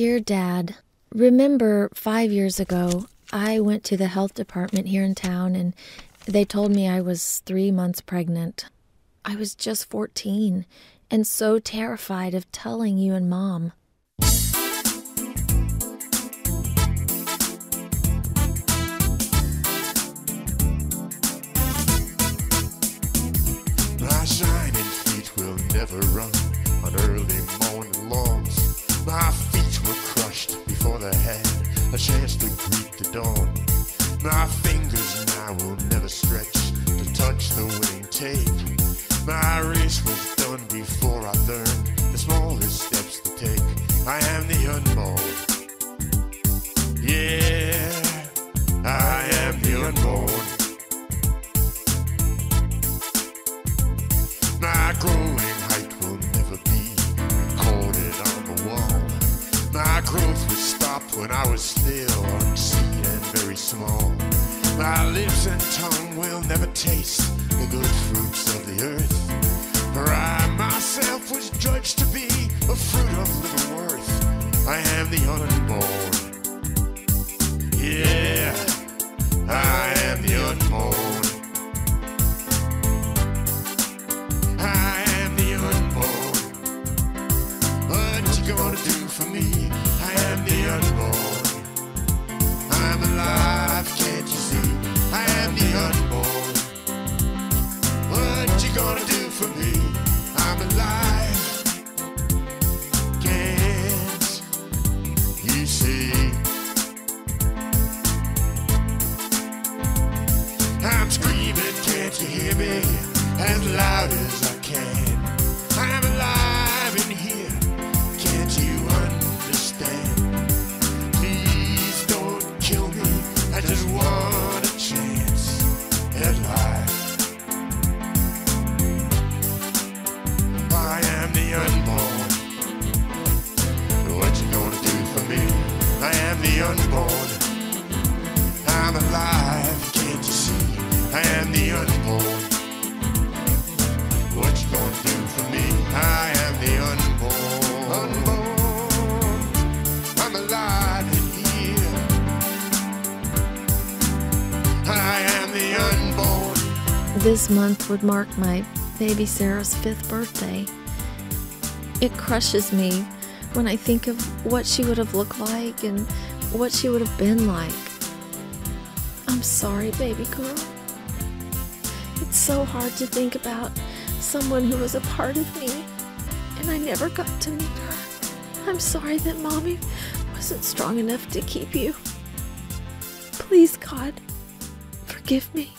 Dear Dad, remember 5 years ago, I went to the health department here in town and they told me I was 3 months pregnant. I was just 14 and so terrified of telling you and Mom. My shining feet will never run on early morning lawns. My feet were crushed before they had a chance to greet the dawn. My fingers now will never stretch to touch the winning tape. My race was done before I learned the smallest steps to take. I am the unborn. Yeah, I am the unborn. My growing height will never be recorded on the wall. My growth was stopped when I was still unseen and very small. My lips and tongue will never taste the good fruits of the earth, for I myself was judged to be a fruit of little worth. I am the unborn. Yeah, I am the unborn. I am the unborn. What you gonna do for me? I am the unborn. I'm alive, can't you see? I am the unborn. What you gonna do for me? I'm alive, can't you see? I'm screaming, can't you hear me? As loud as I can. I'm alive in here, can't you understand? Please don't kill me, I just want a chance at life. I am the unborn. What you gonna do for me? I am the unborn. I'm alive, can't you see? I am the unborn. What you gonna do for me? I am the unborn. Unborn. I'm alive in here. I am the unborn. This month would mark my baby Sarah's 5th birthday. It crushes me when I think of what she would have looked like and what she would have been like. I'm sorry, baby girl. It's so hard to think about someone who was a part of me and I never got to meet her. I'm sorry that Mommy wasn't strong enough to keep you. Please, God, forgive me.